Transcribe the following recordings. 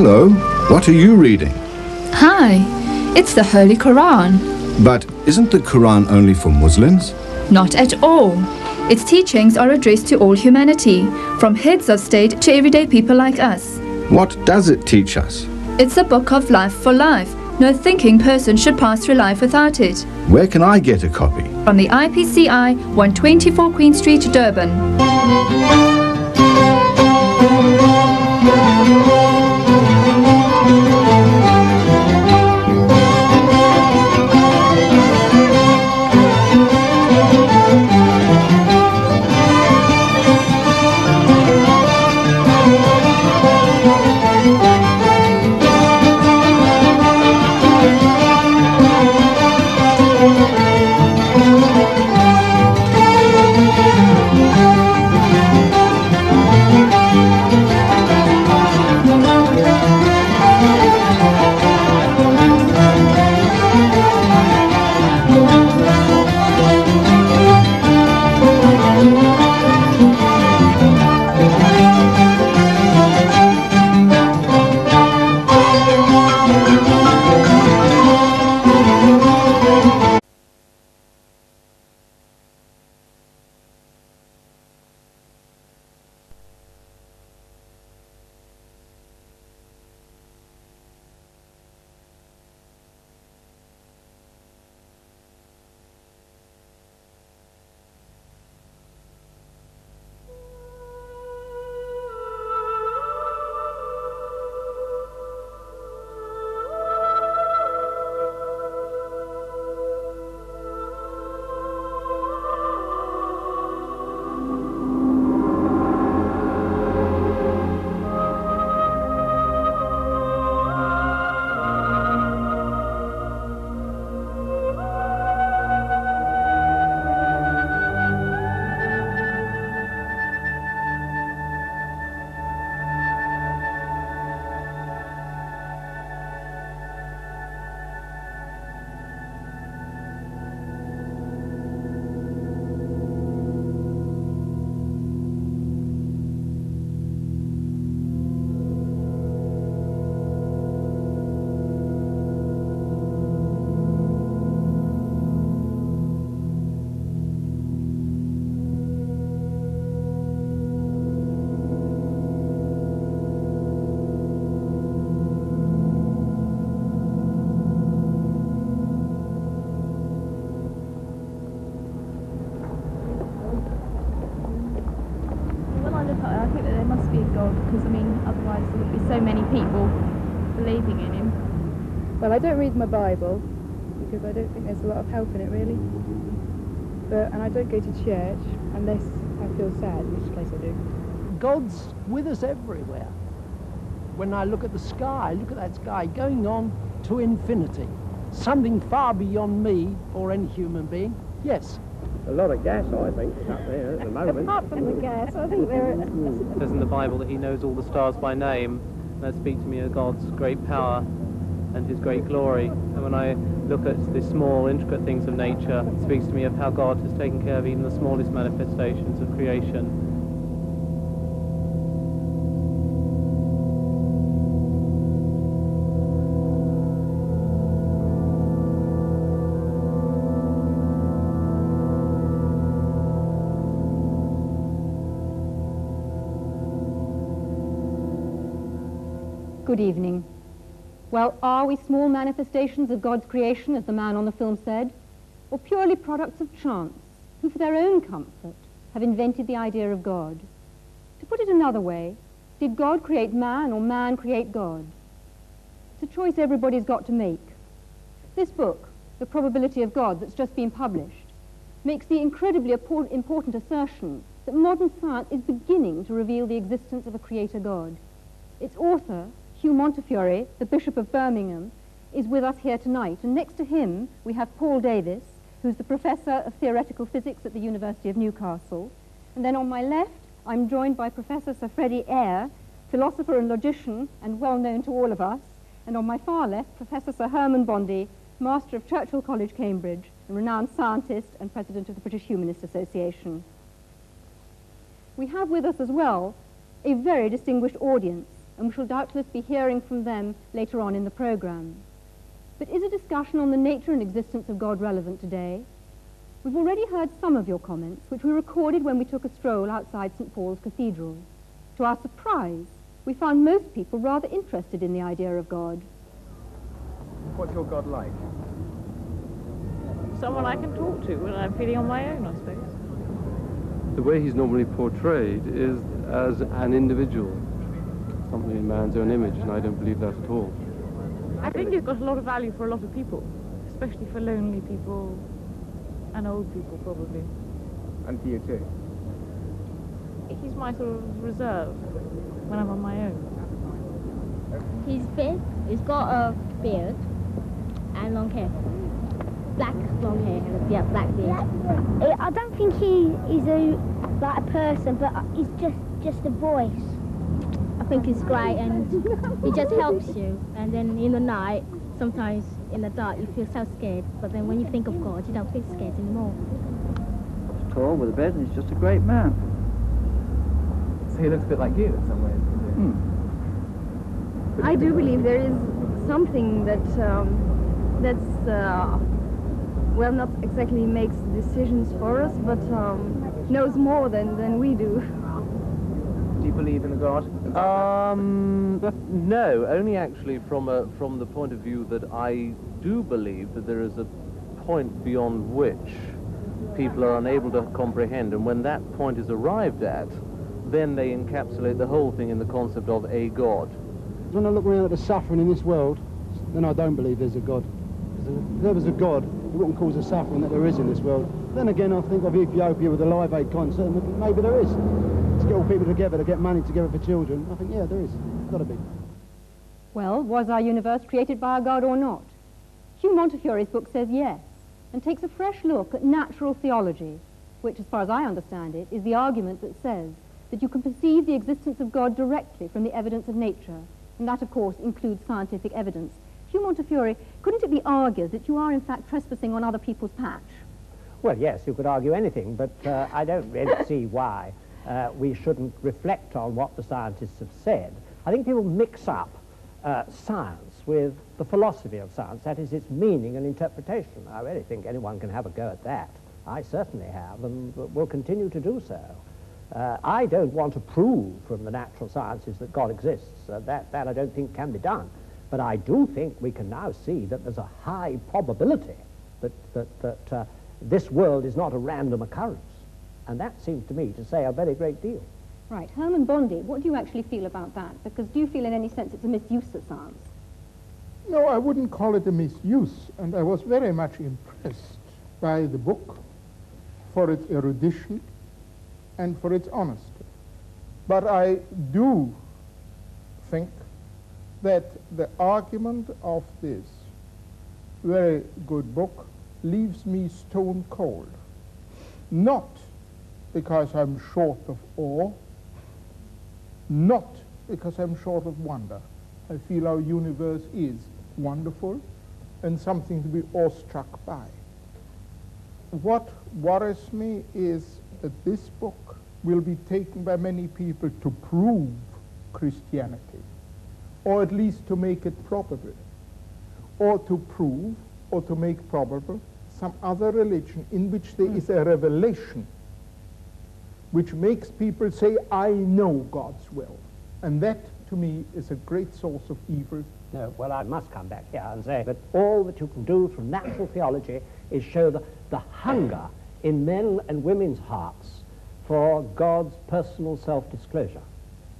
Hello, what are you reading? Hi, it's the Holy Quran. But isn't the Quran only for Muslims? Not at all. Its teachings are addressed to all humanity, from heads of state to everyday people like us. What does it teach us? It's a book of life for life. No thinking person should pass through life without it. Where can I get a copy? From the IPCI, 124 Queen Street, Durban. I don't read my Bible because I don't think there's a lot of help in it really, and I don't go to church unless I feel sad, which case I do. God's with us everywhere. When I look at the sky, look at that sky going on to infinity, something far beyond me or any human being. Yes. A lot of gas, I think, up there at the moment. Apart from the gas, I think there are... It says in the Bible that he knows all the stars by name. That speaks to me of God's great power and his great glory. And when I look at the small, intricate things of nature, it speaks to me of how God has taken care of even the smallest manifestations of creation. Good evening. Well, are we small manifestations of God's creation, as the man on the film said, or purely products of chance, who for their own comfort have invented the idea of God? To put it another way, did God create man or man create God? It's a choice everybody's got to make. This book, The Probability of God, that's just been published, makes the incredibly important assertion that modern science is beginning to reveal the existence of a creator God. Its author, Hugh Montefiore, the Bishop of Birmingham, is with us here tonight, and next to him we have Paul Davies, who's the Professor of Theoretical Physics at the University of Newcastle, and then on my left I'm joined by Professor Sir Freddie Ayer, philosopher and logician and well known to all of us, and on my far left Professor Sir Herman Bondi, Master of Churchill College, Cambridge, a renowned scientist and President of the British Humanist Association. We have with us as well a very distinguished audience, and we shall doubtless be hearing from them later on in the programme. But is a discussion on the nature and existence of God relevant today? We've already heard some of your comments, which we recorded when we took a stroll outside St Paul's Cathedral. To our surprise, we found most people rather interested in the idea of God. What's your God like? Someone I can talk to when I'm feeling on my own, I suppose. The way he's normally portrayed is as an individual, something in man's own image, and I don't believe that at all. I think he's got a lot of value for a lot of people, especially for lonely people and old people, probably. And for you too? He's my sort of reserve when I'm on my own. He's big, he's got a beard and long hair. Black long hair, yeah, black beard. I don't think he is like a person, but he's just a voice. I think he's great, and he just helps you. And then in the night, sometimes in the dark, you feel so scared. But then when you think of God, you don't feel scared anymore. He's tall with a beard, and he's just a great man. So he looks a bit like you in some ways. Mm. I do believe there is something that well, not exactly makes decisions for us, but knows more than we do. Do you believe in a God? No, only actually from the point of view that I do believe that there is a point beyond which people are unable to comprehend, and when that point is arrived at, then they encapsulate the whole thing in the concept of a God. When I look around at the suffering in this world, then I don't believe there's a God. If there was a God, it wouldn't cause the suffering that there is in this world. Then again, I think of Ethiopia with a Live Aid concert, and maybe there is. To get all people together, to get money together for children, I think, yeah, there is. It's got to be. Well, was our universe created by a God or not? Hugh Montefiore's book says yes, and takes a fresh look at natural theology, which, as far as I understand it, is the argument that says that you can perceive the existence of God directly from the evidence of nature, and that, of course, includes scientific evidence. Hugh Montefiore, couldn't it be argued that you are in fact trespassing on other people's patch? Well, yes, you could argue anything, but I don't really see why we shouldn't reflect on what the scientists have said. I think people mix up science with the philosophy of science, that is, its meaning and interpretation. I really think anyone can have a go at that. I certainly have, and will continue to do so. I don't want to prove from the natural sciences that God exists. That I don't think can be done. But I do think we can now see that there's a high probability that this world is not a random occurrence. And that seems to me to say a very great deal. Right. Herman Bondi, what do you actually feel about that? Because do you feel in any sense it's a misuse of science? No, I wouldn't call it a misuse. And I was very much impressed by the book for its erudition and for its honesty. But I do think that the argument of this very good book leaves me stone cold, not because I'm short of awe, not because I'm short of wonder. I feel our universe is wonderful and something to be awestruck by. What worries me is that this book will be taken by many people to prove Christianity, or at least to make it probable, or to prove, or to make probable, some other religion in which there is a revelation which makes people say, I know God's will. And that, to me, is a great source of evil. No, well, I must come back here and say that all that you can do from natural theology is show the hunger in men and women's hearts for God's personal self-disclosure,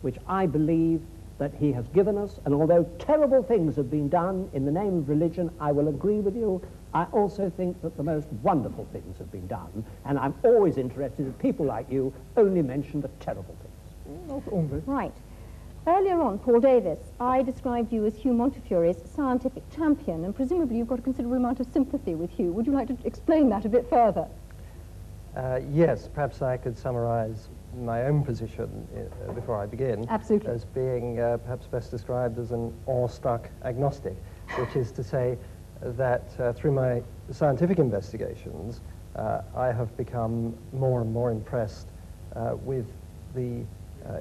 which I believe that he has given us, and although terrible things have been done in the name of religion, I will agree with you, I also think that the most wonderful things have been done, and I'm always interested that people like you only mention the terrible things. Not only. Right. Earlier on, Paul Davies, I described you as Hugh Montefiore's scientific champion, and presumably you've got a considerable amount of sympathy with Hugh. Would you like to explain that a bit further? Yes, perhaps I could summarize my own position before I begin. Absolutely. As being perhaps best described as an awestruck agnostic, which is to say that through my scientific investigations I have become more and more impressed with the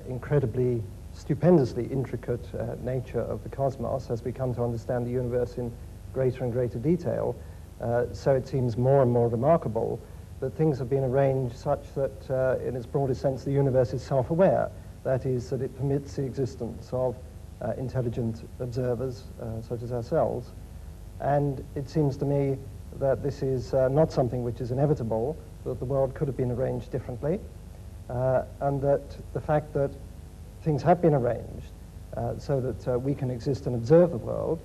incredibly stupendously intricate nature of the cosmos as we come to understand the universe in greater and greater detail, so it seems more and more remarkable that things have been arranged such that, in its broadest sense, the universe is self-aware. That is, that it permits the existence of intelligent observers, such as ourselves. And it seems to me that this is not something which is inevitable, that the world could have been arranged differently, and that the fact that things have been arranged so that we can exist and observe the world,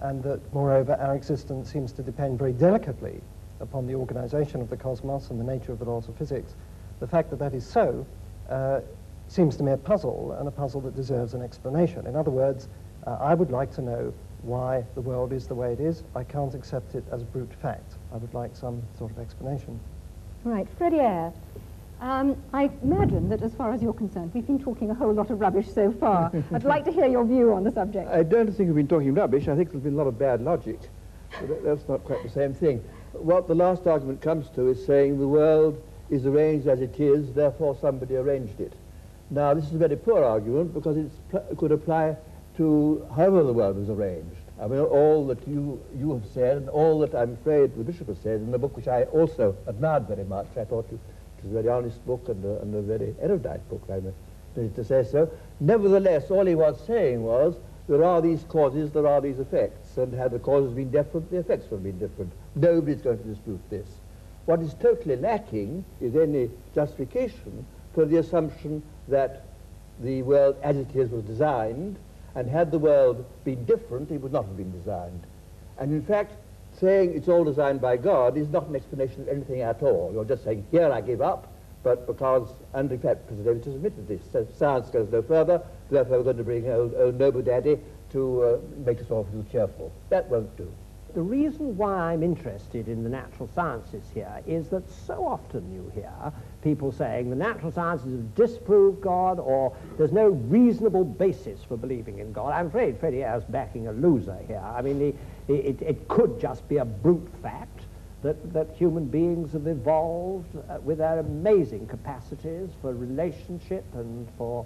and that, moreover, our existence seems to depend very delicately upon the organization of the cosmos and the nature of the laws of physics. The fact that that is so seems to me a puzzle, and a puzzle that deserves an explanation. In other words, I would like to know why the world is the way it is. I can't accept it as brute fact. I would like some sort of explanation. Right, Freddie Ayer. I imagine that as far as you're concerned, we've been talking a whole lot of rubbish so far. I'd like to hear your view on the subject. I don't think we've been talking rubbish. I think there's been a lot of bad logic. But that's not quite the same thing. What the last argument comes to is saying the world is arranged as it is, therefore somebody arranged it. Now, this is a very poor argument because it could apply to however the world was arranged. I mean, all that you have said, and all that I'm afraid the Bishop has said in the book, which I also admired very much. I thought it was a very honest book and a very erudite book, I mean, to say so. Nevertheless, all he was saying was, there are these causes, there are these effects, and had the causes been different, the effects would have been different. Nobody's going to dispute this. What is totally lacking is any justification for the assumption that the world as it is was designed, and had the world been different, it would not have been designed. And in fact, saying it's all designed by God is not an explanation of anything at all. You're just saying, here I give up, but because, and in fact, President has admitted this, so science goes no further, therefore we're going to bring old noble daddy to make us all feel cheerful. That won't do. The reason why I'm interested in the natural sciences here is that so often you hear people saying the natural sciences have disproved God, or there's no reasonable basis for believing in God. I'm afraid Freddie Ayer's backing a loser here. I mean, it could just be a brute fact that human beings have evolved with their amazing capacities for relationship and for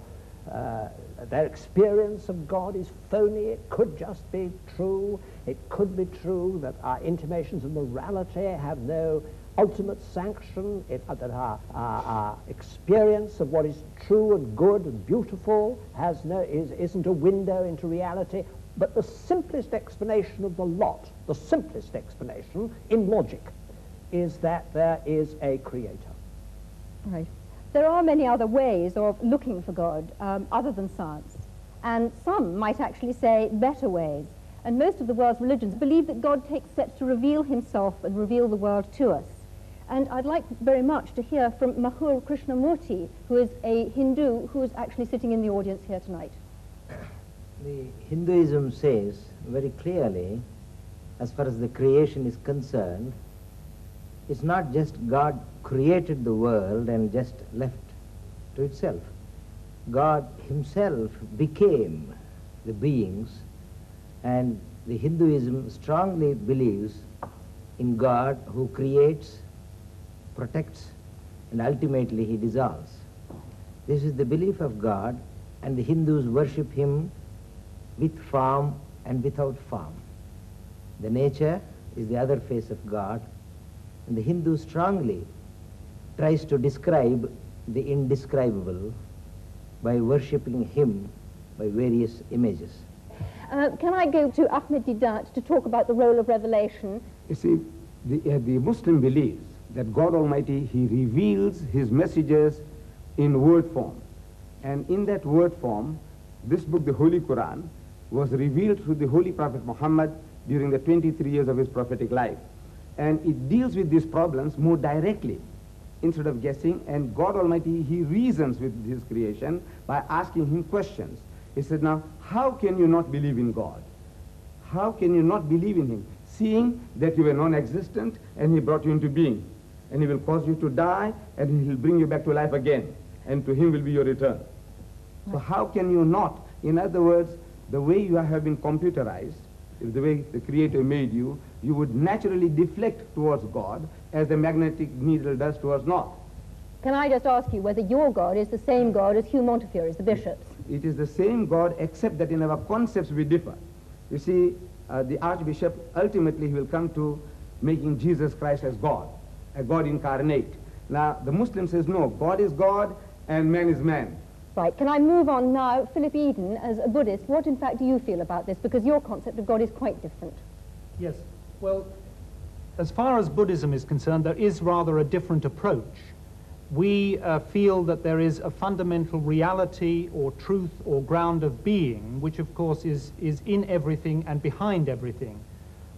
their experience of God is phony. It could just be true. It could be true that our intimations of morality have no ultimate sanction, that our experience of what is true and good and beautiful has isn't a window into reality. But the simplest explanation of the lot, the simplest explanation in logic, is that there is a creator. Right. There are many other ways of looking for God other than science, and some might actually say better ways. And most of the world's religions believe that God takes steps to reveal himself and reveal the world to us. And I'd like very much to hear from Madhur Krishnamurti, who is a Hindu who is actually sitting in the audience here tonight. The Hinduism says very clearly, as far as the creation is concerned, it's not just God created the world and just left to itself. God himself became the beings, and the Hinduism strongly believes in God who creates, protects, and ultimately he dissolves. This is the belief of God, and the Hindus worship him with form and without form. The nature is the other face of God. And the Hindu strongly tries to describe the indescribable by worshipping him by various images. Can I go to Ahmed Deedat to talk about the role of revelation? You see, the Muslim believes that God Almighty, he reveals his messages in word form. And in that word form, this book, the Holy Quran, was revealed through the Holy Prophet Muhammad during the 23 years of his prophetic life. And it deals with these problems more directly instead of guessing. And God Almighty, he reasons with his creation by asking him questions. He said, now, how can you not believe in God? How can you not believe in him? Seeing that you were non-existent and he brought you into being. And he will cause you to die and he will bring you back to life again. And to him will be your return. So how can you not? In other words, the way you have been computerized, the way the Creator made you, you would naturally deflect towards God as the magnetic needle does towards north. Can I just ask you whether your God is the same God as Hugh Montefiore, the Bishop's? it is the same God, except that in our concepts we differ. You see, the Archbishop, ultimately he will come to making Jesus Christ as God, a God incarnate. Now, the Muslim says, no, God is God and man is man. Right, can I move on now? Philip Eden, as a Buddhist, what in fact do you feel about this? Because your concept of God is quite different. Yes, well, as far as Buddhism is concerned, there is rather a different approach. We feel that there is a fundamental reality or truth or ground of being, which of course is in everything and behind everything.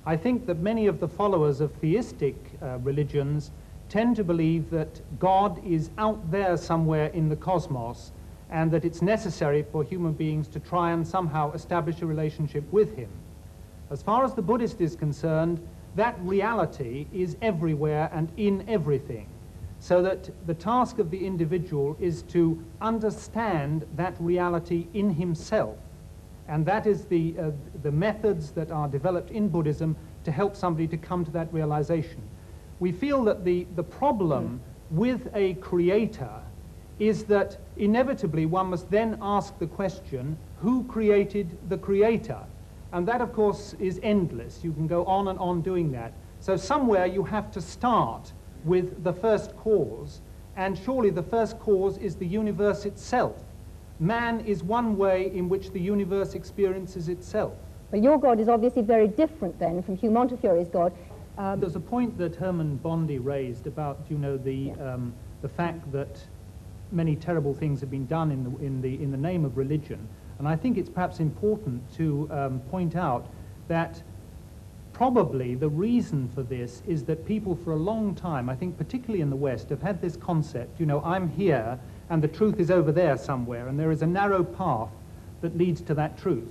I think that many of the followers of theistic religions tend to believe that God is out there somewhere in the cosmos, and that it's necessary for human beings to try and somehow establish a relationship with him. As far as the Buddhist is concerned, that reality is everywhere and in everything, so that the task of the individual is to understand that reality in himself, and that is the methods that are developed in Buddhism to help somebody to come to that realization. We feel that the problem with a creator is that inevitably one must then ask the question, who created the creator? And that, of course, is endless. You can go on and on doing that. So somewhere you have to start with the first cause, and surely the first cause is the universe itself. Man is one way in which the universe experiences itself. Well, your God is obviously very different then from Hugh Montefiore's God. There's a point that Herman Bondi raised about, you know, the fact that many terrible things have been done in the name of religion, and I think it's perhaps important to point out that probably the reason for this is that people for a long time, I think particularly in the West, have had this concept, you know, I'm here and the truth is over there somewhere, and there is a narrow path that leads to that truth.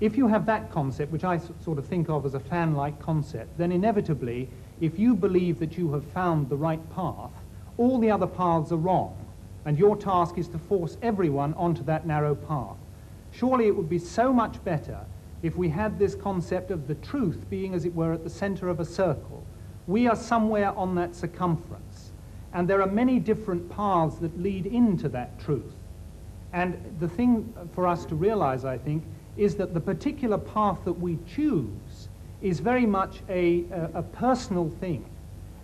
If you have that concept, which I sort of think of as a fan-like concept, then inevitably, if you believe that you have found the right path, all the other paths are wrong. And your task is to force everyone onto that narrow path. Surely it would be so much better if we had this concept of the truth being, as it were, at the center of a circle. We are somewhere on that circumference, and there are many different paths that lead into that truth. And the thing for us to realize, I think, is that the particular path that we choose is very much a personal thing.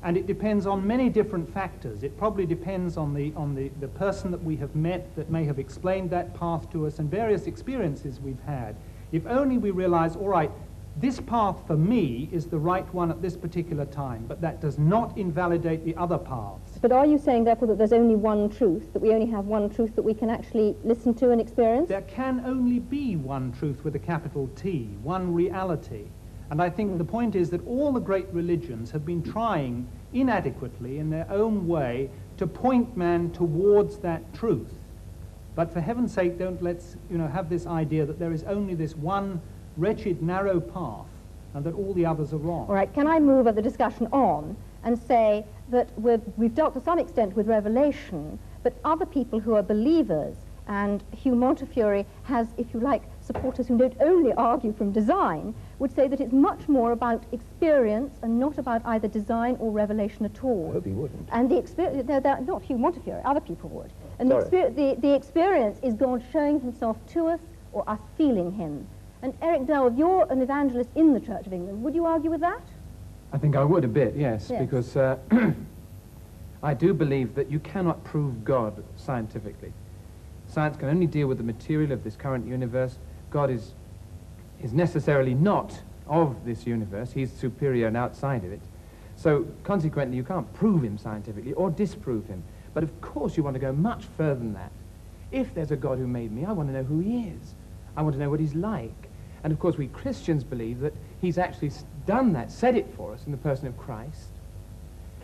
And it depends on many different factors. It probably depends on the person that we have met that may have explained that path to us and various experiences we've had. If only we realize, all right, this path for me is the right one at this particular time, but that does not invalidate the other paths. But are you saying, therefore, that there's only one truth, that we only have one truth that we can actually listen to and experience? There can only be one truth with a capital T, one reality. And I think the point is that all the great religions have been trying inadequately in their own way to point man towards that truth. But for heaven's sake, don't let's, you know, have this idea that there is only this one wretched narrow path and that all the others are wrong. All right, can I move the discussion on and say that we've dealt to some extent with revelation, but other people who are believers, and Hugh Montefiore has, if you like, supporters who don't only argue from design, would say that it's much more about experience and not about either design or revelation at all. I hope he wouldn't. And the experience, not Hugh Montefiore, other people would. And the experience is God showing himself to us or us feeling him. And Eric Dell, if you're an evangelist in the Church of England, would you argue with that? I think I would a bit, yes. Because I do believe that you cannot prove God scientifically. Science can only deal with the material of this current universe. God is necessarily not of this universe. He's superior and outside of it. So, consequently, you can't prove him scientifically or disprove him. But, of course, you want to go much further than that. If there's a God who made me, I want to know who he is. I want to know what he's like. And, of course, we Christians believe that he's actually done that, said it for us in the person of Christ.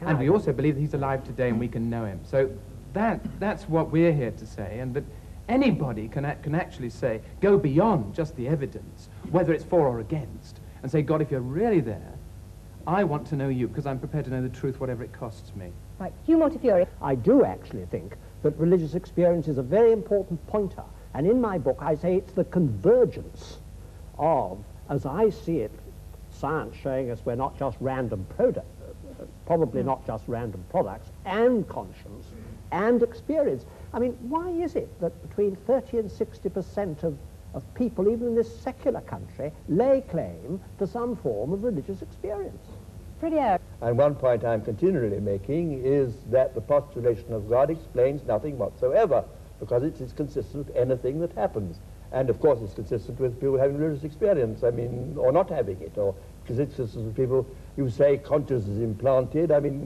And we also believe that he's alive today and we can know him. So that's what we're here to say, and that anybody can actually say, go beyond just the evidence, whether it's for or against, and say, God, if you're really there, I want to know you, because I'm prepared to know the truth, whatever it costs me. Right, Hugh Montefiore. I do actually think that religious experience is a very important pointer, and in my book I say it's the convergence of, as I see it, science showing us we're not just random products, probably not just random products, and conscience, and experience. I mean, why is it that between 30 and 60% of people, even in this secular country, lay claim to some form of religious experience? Freddie Ayer. And one point I'm continually making is that the postulation of God explains nothing whatsoever, because it is consistent with anything that happens. And of course it's consistent with people having religious experience, I mean, or not having it, or because it's consistent with people, you say consciousness is implanted, I mean,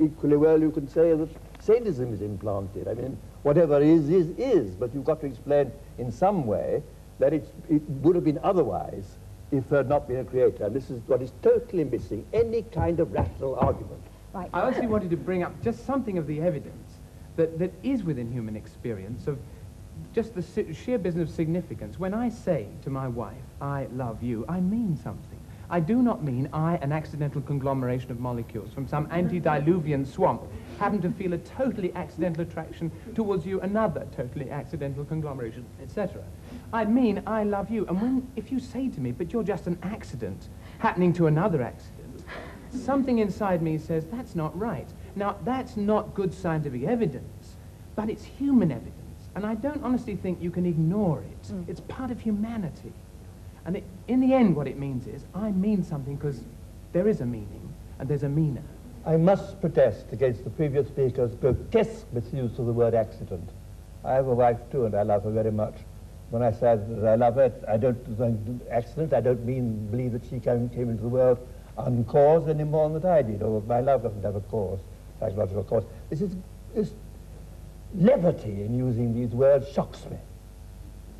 equally well you could say that sadism is implanted, I mean, whatever is, but you've got to explain in some way that it would have been otherwise if there had not been a creator, and this is what is totally missing, any kind of rational argument. Right. I actually wanted to bring up just something of the evidence that is within human experience of just the sheer business of significance. When I say to my wife, I love you, I mean something. I do not mean I, an accidental conglomeration of molecules from some antediluvian swamp, happen to feel a totally accidental attraction towards you, another totally accidental conglomeration, etc. I mean I love you. And if you say to me, but you're just an accident happening to another accident, something inside me says, that's not right. Now, that's not good scientific evidence, but it's human evidence. And I don't honestly think you can ignore it. Mm. It's part of humanity. And in the end, what it means is, I mean something because there is a meaning, and there's a meaner. I must protest against the previous speaker's grotesque misuse of the word accident. I have a wife, too, and I love her very much. When I say that I love her, I don't accident, I don't mean believe that she came into the world uncaused any more than I did, or my love doesn't have a cause, psychological cause. This is... levity in using these words shocks me.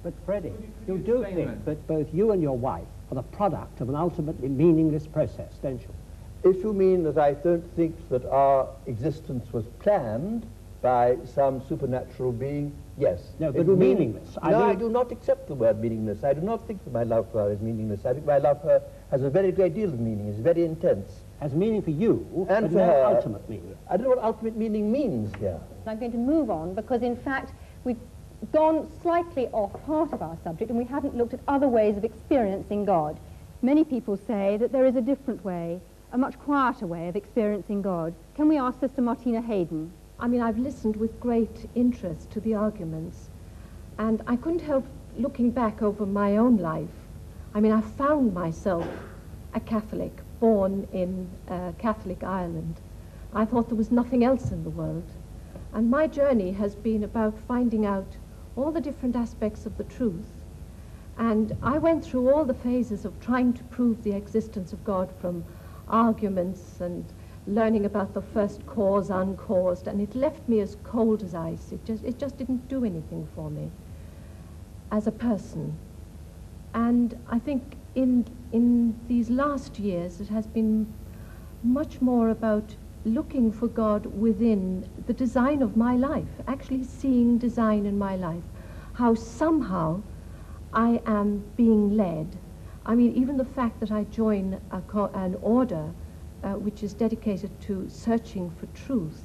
But Freddie, you do think that both you and your wife are the product of an ultimately meaningless process, don't you? If you mean that I don't think that our existence was planned by some supernatural being, yes. No, but meaningless. No, I do not accept the word meaningless. I do not think that my love for her is meaningless. I think my love for her has a very great deal of meaning. It's very intense. Has meaning for you, and for no ultimate meaning. I don't know what ultimate meaning means here. I'm going to move on because, in fact, we've gone slightly off part of our subject and we haven't looked at other ways of experiencing God. Many people say that there is a different way, a much quieter way of experiencing God. Can we ask Sister Martina Hayden? I mean, I've listened with great interest to the arguments, and I couldn't help looking back over my own life. I mean, I found myself a Catholic, born in Catholic Ireland. I thought there was nothing else in the world. And my journey has been about finding out all the different aspects of the truth. And I went through all the phases of trying to prove the existence of God, from arguments and learning about the first cause, uncaused, and it left me as cold as ice. It just didn't do anything for me as a person. And I think in these last years, it has been much more about looking for God within the design of my life, actually seeing design in my life, how somehow I am being led. I mean, even the fact that I join an order which is dedicated to searching for truth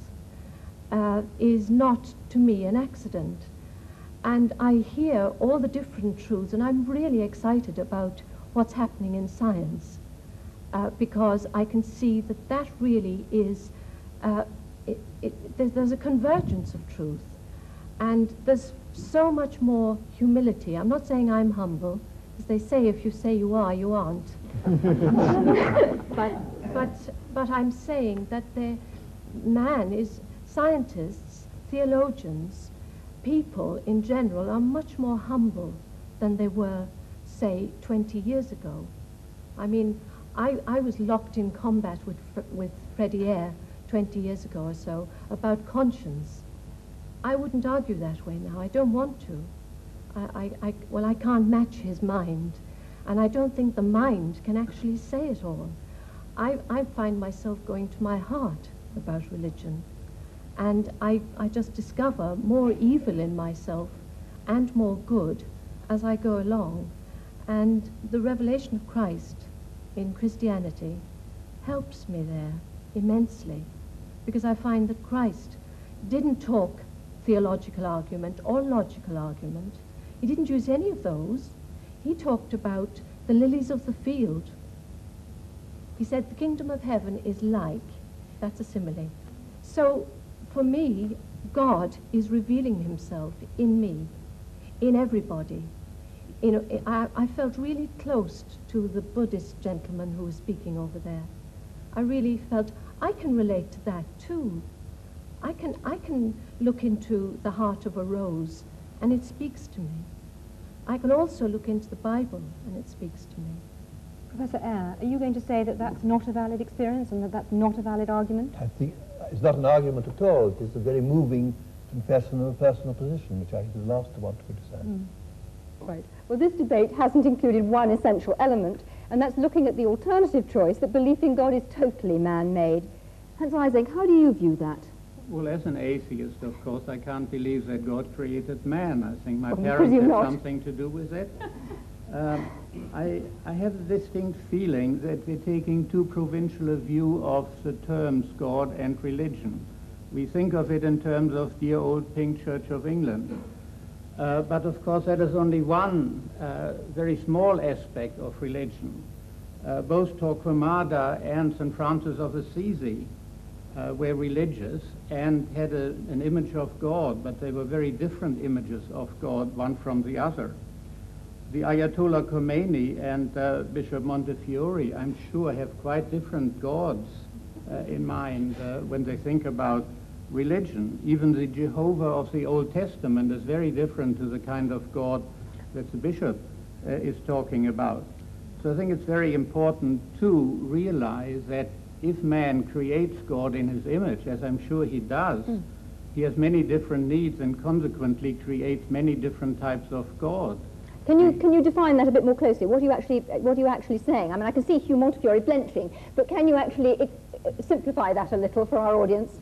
is not, to me, an accident. And I hear all the different truths, and I'm really excited about what's happening in science, because I can see that that really is, there's a convergence of truth, and there's so much more humility. I'm not saying I'm humble, as they say, if you say you are, you aren't. but I'm saying that scientists, theologians, people in general are much more humble than they were, say, 20 years ago. I mean, I was locked in combat with Freddie Ayer 20 years ago or so about conscience. I wouldn't argue that way now. I don't want to. Well, I can't match his mind, and I don't think the mind can actually say it all. I find myself going to my heart about religion, and I just discover more evil in myself and more good as I go along. And the revelation of Christ in Christianity helps me there immensely, because I find that Christ didn't talk theological argument or logical argument. He didn't use any of those. He talked about the lilies of the field. He said the kingdom of heaven is like, that's a simile. So for me, God is revealing himself in me, in everybody. You know, I felt really close to the Buddhist gentleman who was speaking over there. I really felt, I can relate to that too. I can look into the heart of a rose and it speaks to me. I can also look into the Bible and it speaks to me. Professor Ayer, are you going to say that that's not a valid experience and that that's not a valid argument? I think it's not an argument at all. It is a very moving confession of a personal position, which I would love to want to criticize. Mm. Right. Well, this debate hasn't included one essential element, and that's looking at the alternative choice that belief in God is totally man-made. Hans Eysenck, how do you view that? Well, as an atheist, of course, I can't believe that God created man. I think my parents had something to do with it. I have a distinct feeling that we're taking too provincial a view of the terms God and religion. We think of it in terms of dear old pink Church of England. But of course that is only one very small aspect of religion. Both Torquemada and St. Francis of Assisi were religious and had an image of God, but they were very different images of God, one from the other. The Ayatollah Khomeini and Bishop Montefiore, I'm sure, have quite different gods in mind when they think about religion. Even the Jehovah of the Old Testament is very different to the kind of God that the bishop is talking about. So I think it's very important to realize that if man creates God in his image, as I'm sure he does, he has many different needs and consequently creates many different types of God. Can you define that a bit more closely? What are you actually saying? I mean, I can see Hugh Montefiore blenching, but can you actually simplify that a little for our audience?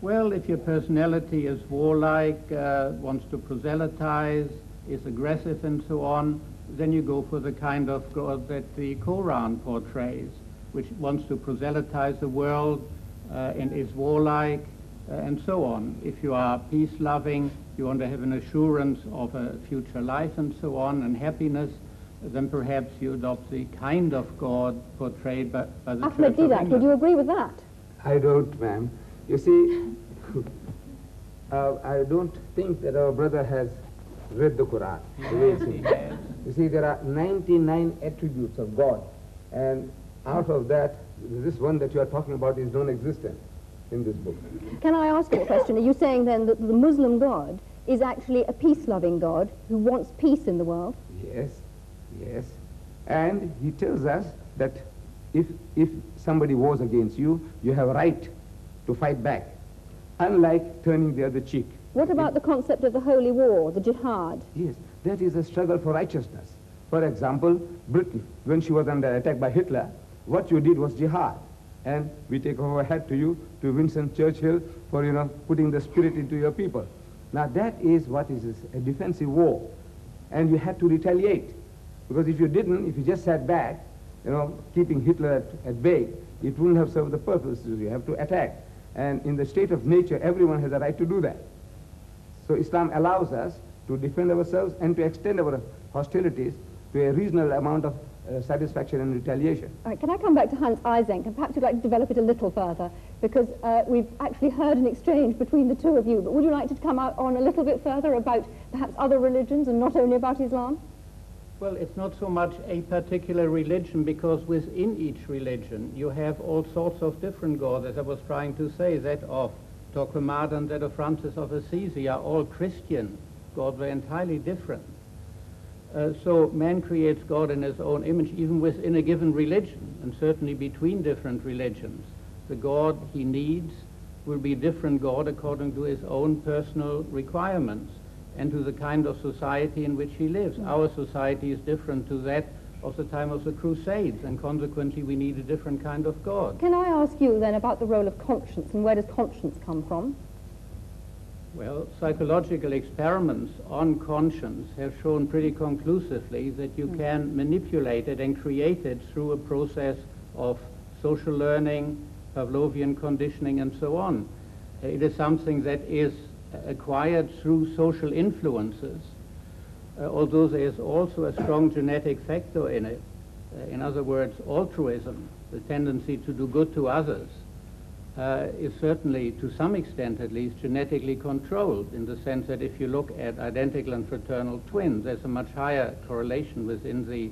Well, if your personality is warlike, wants to proselytize, is aggressive and so on, then you go for the kind of God that the Quran portrays, which wants to proselytize the world and is warlike and so on. If you are peace-loving, you want to have an assurance of a future life and so on, and happiness, then perhaps you adopt the kind of God portrayed by the Church of England. Ahmed Deedat, would you agree with that? I don't, ma'am. You see, I don't think that our brother has read the Quran. You see, there are 99 attributes of God, and out of that, this one that you are talking about is non-existent in this book. Can I ask you a question? Are you saying then that the Muslim God is actually a peace-loving God who wants peace in the world? Yes, yes. And he tells us that if somebody wars against you, you have a right to fight back, unlike turning the other cheek. What about the concept of the holy war, the jihad? Yes, that is a struggle for righteousness. For example, Britain, when she was under attack by Hitler, what you did was jihad. And we take our hat to you, to Winston Churchill, for, you know, putting the spirit into your people. Now that is what is a defensive war. And you had to retaliate. Because if you didn't, if you just sat back, you know, keeping Hitler at bay, it wouldn't have served the purpose. You have to attack. And in the state of nature, everyone has a right to do that. So Islam allows us to defend ourselves and to extend our hostilities to a reasonable amount of satisfaction and retaliation. All right, can I come back to Hans Eysenck? And perhaps you'd like to develop it a little further, because we've actually heard an exchange between the two of you. But would you like to come out on a little bit further about perhaps other religions and not only about Islam? Well, it's not so much a particular religion, because within each religion you have all sorts of different gods. As I was trying to say, that of Torquemada and that of Francis of Assisi are all Christian gods. They're entirely different. So man creates God in his own image, even within a given religion, and certainly between different religions. The God he needs will be a different God according to his own personal requirements and to the kind of society in which he lives. Our society is different to that of the time of the Crusades, and consequently we need a different kind of God. Can I ask you then about the role of conscience, and where does conscience come from? Well, psychological experiments on conscience have shown pretty conclusively that you can manipulate it and create it through a process of social learning, Pavlovian conditioning and so on. It is something that is acquired through social influences, although there is also a strong genetic factor in it. In other words, altruism, the tendency to do good to others. is certainly, to some extent at least, genetically controlled, in the sense that if you look at identical and fraternal twins, there's a much higher correlation within the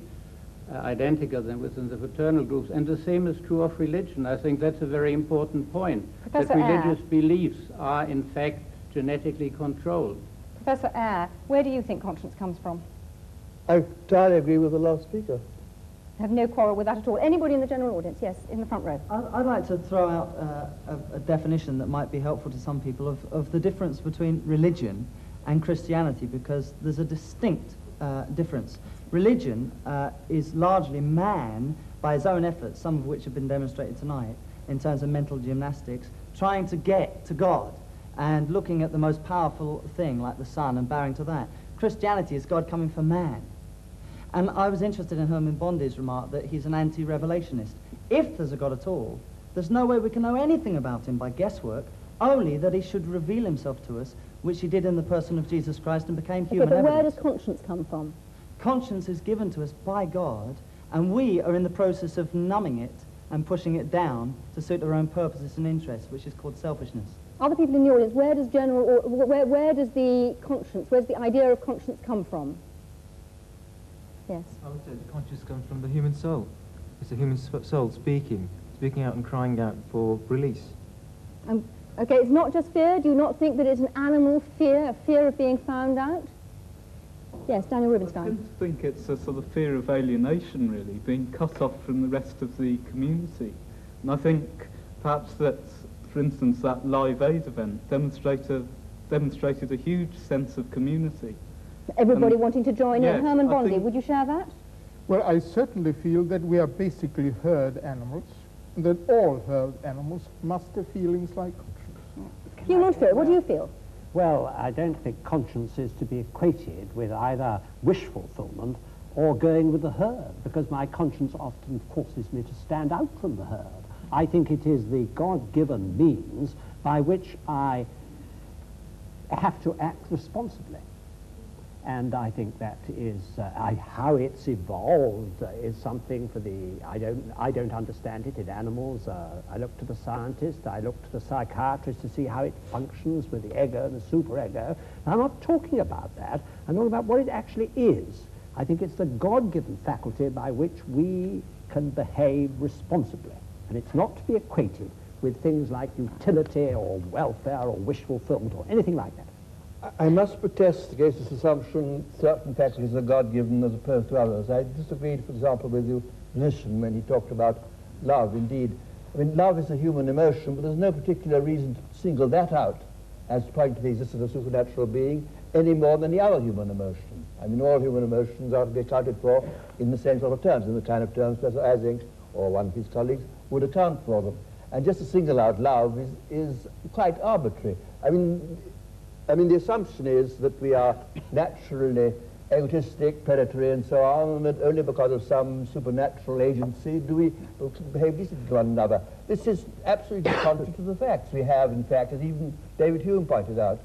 identical than within the fraternal groups. And the same is true of religion. I think that's a very important point, Professor Ayer, that religious beliefs are in fact genetically controlled. Professor Ayer, where do you think conscience comes from? I entirely agree with the last speaker. Have no quarrel with that at all. Anybody in the general audience? Yes, in the front row. I'd like to throw out a definition that might be helpful to some people of the difference between religion and Christianity, because there's a distinct difference. Religion is largely man, by his own efforts, some of which have been demonstrated tonight, in terms of mental gymnastics, trying to get to God and looking at the most powerful thing, like the sun, and bowing to that. Christianity is God coming for man. And I was interested in Herman Bondi's remark that he's an anti-revelationist. If there's a God at all, there's no way we can know anything about him by guesswork, only that he should reveal himself to us, which he did in the person of Jesus Christ and became human. Okay, but where does conscience come from? Conscience is given to us by God, and we are in the process of numbing it and pushing it down to suit our own purposes and interests, which is called selfishness. Other people in the audience, where does where's the idea of conscience come from? Yes. I would say that conscience comes from the human soul. It's the human soul speaking out and crying out for release. Okay, it's not just fear. Do you not think that it's an animal fear, a fear of being found out? Yes, Daniel Rubenstein. I tend to think it's a sort of fear of alienation, really, being cut off from the rest of the community. And I think perhaps that, for instance, that Live Aid event demonstrated a huge sense of community. Everybody wanting to join in. Herman Bondi, would you share that? Well, I certainly feel that we are basically herd animals, and that all herd animals must have feelings like conscience. Hugh Montefiore, what do you feel? Well, I don't think conscience is to be equated with either wish fulfillment or going with the herd, because my conscience often forces me to stand out from the herd. I think it is the God-given means by which I have to act responsibly. And I think that is how it's evolved is something for the I don't understand it in animals. I look to the scientist, I look to the psychiatrist to see how it functions with the ego and the superego. And I'm not talking about that. I'm talking about what it actually is. I think it's the God-given faculty by which we can behave responsibly, and it's not to be equated with things like utility or welfare or wish fulfillment or anything like that. I must protest against this assumption certain faculties are God-given as opposed to others. I disagreed, for example, with the clinician when he talked about love, indeed. I mean, love is a human emotion, but there's no particular reason to single that out as pointing to the existence of a supernatural being any more than the other human emotion. I mean, all human emotions are to be accounted for in the same sort of terms, in the kind of terms Professor Eysenck or one of his colleagues would account for them. And just to single out love is quite arbitrary. I mean, the assumption is that we are naturally egotistic, predatory, and so on, and that only because of some supernatural agency do we behave decently to one another. This is absolutely contrary to the facts. We have, in fact, as even David Hume pointed out,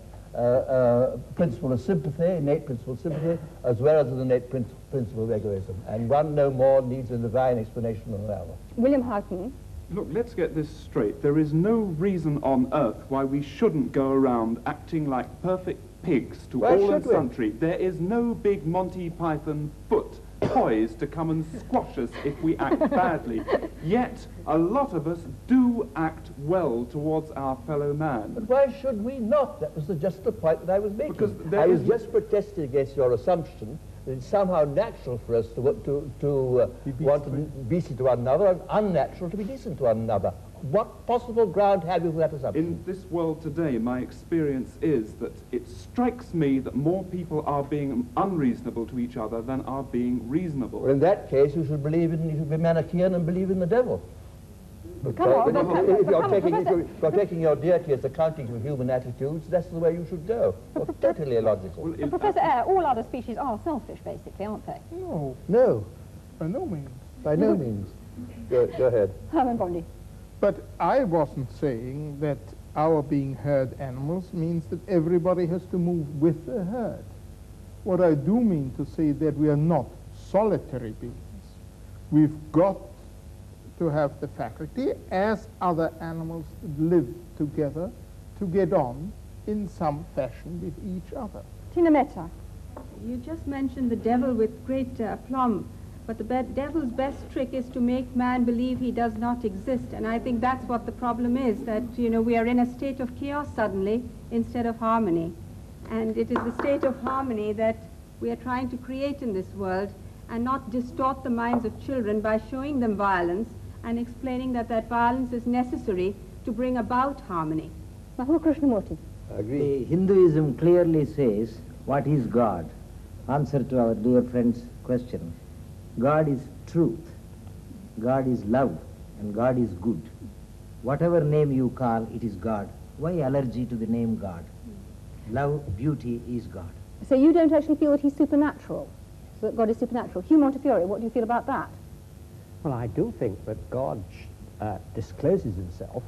principle of sympathy, innate principle of sympathy, as well as an innate principle of egoism. And one no more needs a divine explanation than another. William Houghton. Look, let's get this straight. There is no reason on earth why we shouldn't go around acting like perfect pigs to all and sundry. There is no big Monty Python foot poised to come and squash us if we act badly. Yet, a lot of us do act well towards our fellow man. But why should we not? That was just the point that I was making. Because I was just protesting against your assumption. It's somehow natural for us to be decent to one another, and unnatural to be decent to one another. What possible ground have you for that assumption? In this world today, my experience is that it strikes me that more people are being unreasonable to each other than are being reasonable. Well, in that case, you should be Manichaean and believe in the devil. If you're taking your deity as accounting for human attitudes, that's the way you should go. Well, totally illogical. Well, Professor Ayer, all other species are selfish, basically, aren't they? No. No. By no means. By no means. Go ahead. Herman Bondi. But I wasn't saying that our being herd animals means that everybody has to move with the herd. What I do mean to say that we are not solitary beings. We've got to have the faculty, as other animals live together, to get on in some fashion with each other. Tina Mehta. You just mentioned the devil with great aplomb, but the devil's best trick is to make man believe he does not exist, and I think that's what the problem is, that, you know, we are in a state of chaos suddenly instead of harmony, and it is the state of harmony that we are trying to create in this world, and not distort the minds of children by showing them violence and explaining that that violence is necessary to bring about harmony. Madhur Krishnamurti. Agree. Hinduism clearly says, what is God? Answer to our dear friend's question. God is truth, God is love, and God is good. Whatever name you call, it is God. Why allergy to the name God? Love, beauty is God. So you don't actually feel that he's supernatural? That God is supernatural. Hugh Montefiore, what do you feel about that? Well, I do think that God discloses himself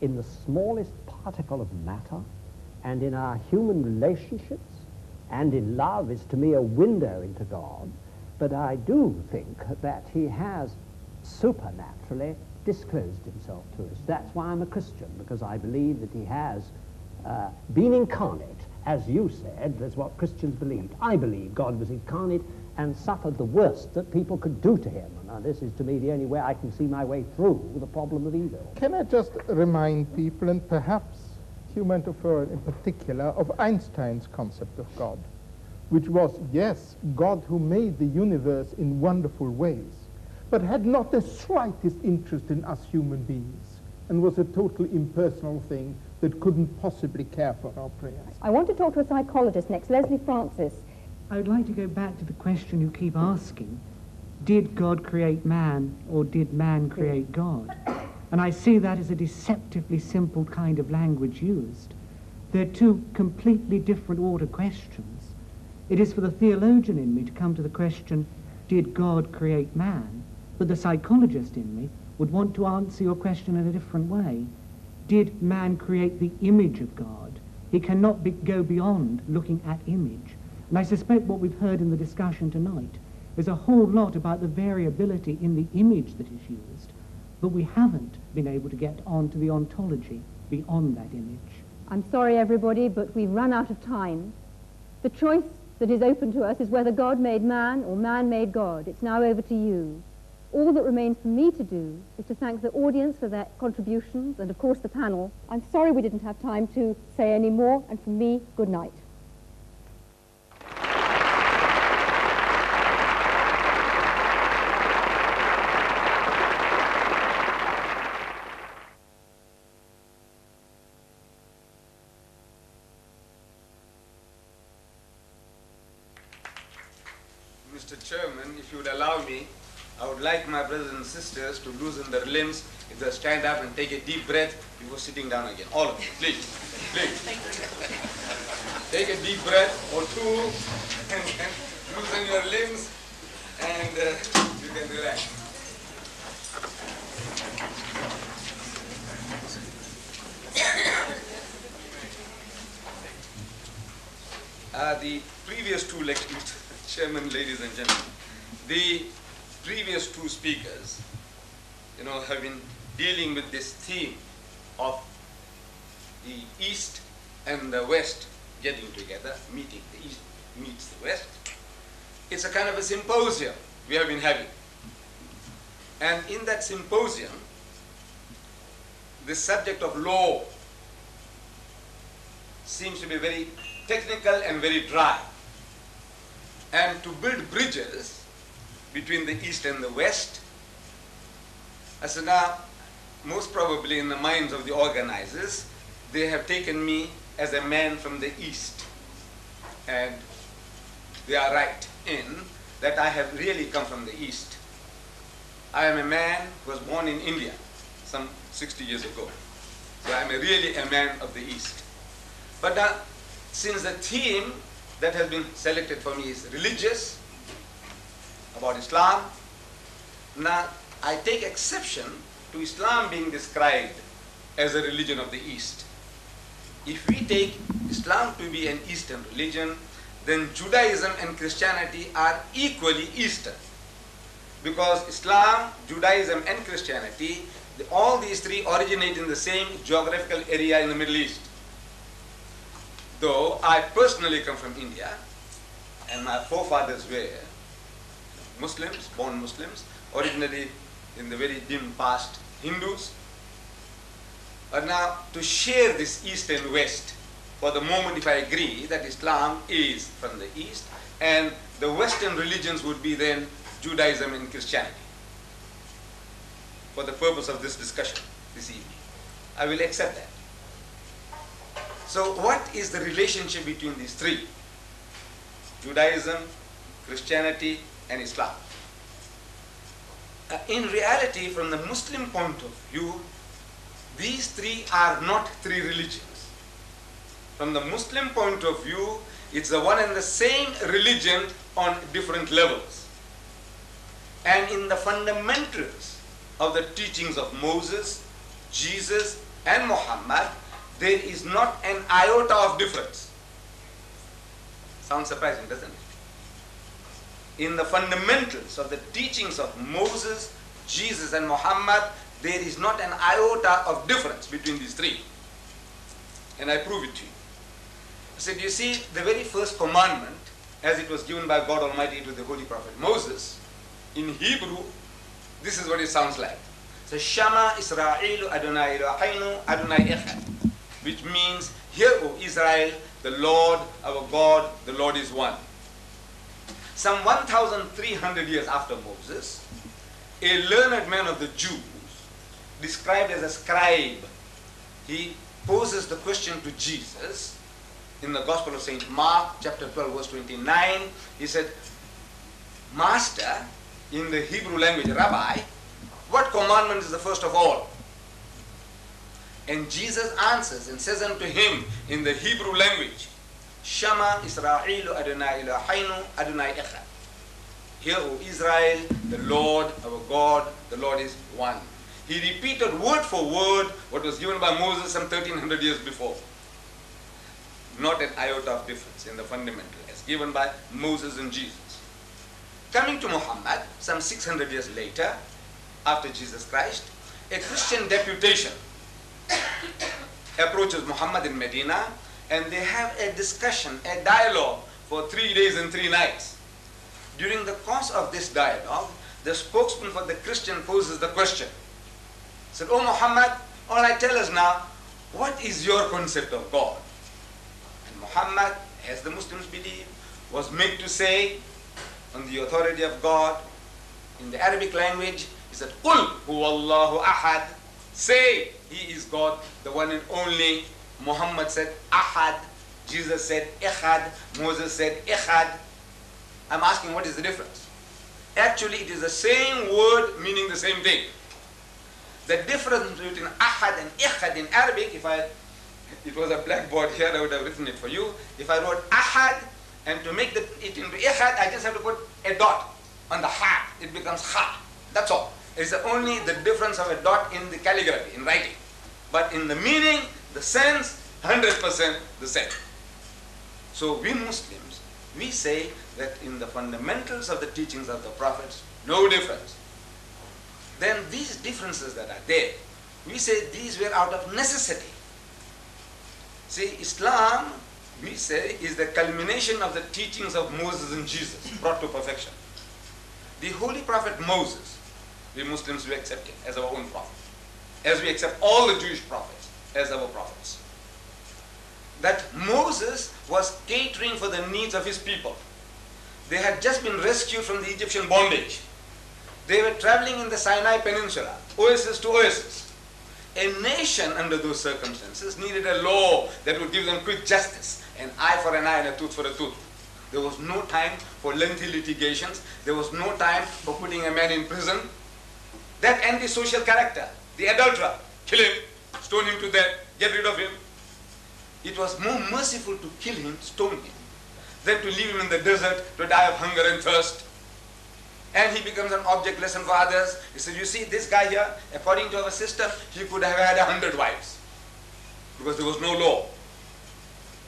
in the smallest particle of matter and in our human relationships, and in love is to me a window into God, but I do think that he has supernaturally disclosed himself to us. That's why I'm a Christian, because I believe that he has been incarnate. As you said, that's what Christians believed. I believe God was incarnate and suffered the worst that people could do to him. Now, this is to me the only way I can see my way through the problem of evil. Can I just remind people, and perhaps Hugh Montefiore in particular, of Einstein's concept of God, which was, yes, God who made the universe in wonderful ways, but had not the slightest interest in us human beings, and was a totally impersonal thing that couldn't possibly care for our prayers. I want to talk to a psychologist next, Leslie Francis. I would like to go back to the question you keep asking. Did God create man, or did man create God? And I see that as a deceptively simple kind of language used. They're two completely different order questions. It is for the theologian in me to come to the question, did God create man? But the psychologist in me would want to answer your question in a different way. Did man create the image of God? He cannot go beyond looking at image. And I suspect what we've heard in the discussion tonight is a whole lot about the variability in the image that is used, but we haven't been able to get on to the ontology beyond that image. I'm sorry, everybody, but we've run out of time. The choice that is open to us is whether God made man or man made God. It's now over to you. All that remains for me to do is to thank the audience for their contributions and, of course, the panel. I'm sorry we didn't have time to say any more, and from me, good night. Mr. Chairman, if you would allow me, I would like my brothers and sisters to loosen their limbs if they stand up and take a deep breath before sitting down again. All of you, please, please. Thank you. Take a deep breath or two and loosen your limbs, and you can relax. The previous two lectures, Mr. Chairman, ladies and gentlemen, the previous two speakers, you know, have been dealing with this theme of the East and the West getting together, meeting. The East meets the West. It's a kind of a symposium we have been having. And in that symposium, the subject of law seems to be very technical and very dry. And to build bridges between the East and the West, as now, most probably in the minds of the organizers, they have taken me as a man from the East. And they are right in that I have really come from the East. I am a man who was born in India some 60 years ago. So I'm really a man of the East. But now, since the theme that has been selected for me is religious, about Islam. Now, I take exception to Islam being described as a religion of the East. If we take Islam to be an Eastern religion, then Judaism and Christianity are equally Eastern. because Islam, Judaism and Christianity, all these three originate in the same geographical area in the Middle East. Though I personally come from India and my forefathers were Muslims, born Muslims, originally in the very dim past Hindus. But now to share this East and West, for the moment if I agree that Islam is from the East and the Western religions would be then Judaism and Christianity. For the purpose of this discussion this evening, I will accept that. So what is the relationship between these three? Judaism, Christianity and Islam. In reality, from the Muslim point of view, these three are not three religions. From the Muslim point of view, it's the one and the same religion on different levels. And in the fundamentals of the teachings of Moses, Jesus and Muhammad, there is not an iota of difference. Sounds surprising, doesn't it? In the fundamentals of the teachings of Moses, Jesus and Muhammad, there is not an iota of difference between these three. And I prove it to you. I said, you see, the very first commandment, as it was given by God Almighty to the Holy Prophet Moses, in Hebrew, this is what it sounds like. So, Shama Israel Adonai Eloheinu Adonai Echad, which means, hear, O Israel, the Lord, our God, the Lord is one. Some 1,300 years after Moses, a learned man of the Jews, described as a scribe, he poses the question to Jesus in the Gospel of St. Mark, chapter 12, verse 29. He said, Master, in the Hebrew language, Rabbi, what commandment is the first of all? And Jesus answers and says unto him in the Hebrew language, Shama Israel Adonai Eloheinu Adonai Echad. Hear, O Israel, the Lord, our God, the Lord is one. He repeated word for word what was given by Moses some 1300 years before. Not an iota of difference in the fundamental as given by Moses and Jesus. Coming to Muhammad some 600 years later, after Jesus Christ, a Christian deputation approaches Muhammad in Medina and they have a discussion, a dialogue for 3 days and 3 nights. During the course of this dialogue, the spokesman for the Christian poses the question. He said, Oh Muhammad, all right, tell us now, what is your concept of God? And Muhammad, as the Muslims believe, was made to say, on the authority of God, in the Arabic language, he said, Qul huwallahu ahad. Say, He is God, the one and only. Muhammad said, Ahad. Jesus said, Echad. Moses said, Echad. I'm asking, what is the difference? Actually, it is the same word meaning the same thing. The difference between Ahad and Echad in Arabic, if it was a blackboard here, I would have written it for you. If I wrote Ahad, and to make it into Echad, I just have to put a dot on the Ha. It becomes Ha. That's all. It's only the difference of a dot in the calligraphy, in writing. But in the meaning, the sense, 100% the same. So we Muslims, we say that in the fundamentals of the teachings of the prophets, no difference. Then these differences that are there, we say these were out of necessity. See, Islam, we say, is the culmination of the teachings of Moses and Jesus, brought to perfection. The Holy Prophet Moses, we Muslims, we accept him as our own prophet, as we accept all the Jewish prophets as our prophets. That Moses was catering for the needs of his people. They had just been rescued from the Egyptian bondage. They were traveling in the Sinai Peninsula, oasis to oasis. A nation under those circumstances needed a law that would give them quick justice, an eye for an eye and a tooth for a tooth. There was no time for lengthy litigations. There was no time for putting a man in prison. That antisocial character, the adulterer, kill him, stone him to death, get rid of him. It was more merciful to kill him, stone him, than to leave him in the desert to die of hunger and thirst. And he becomes an object lesson for others. He said, you see, this guy here, according to our system, he could have had 100 wives. Because there was no law.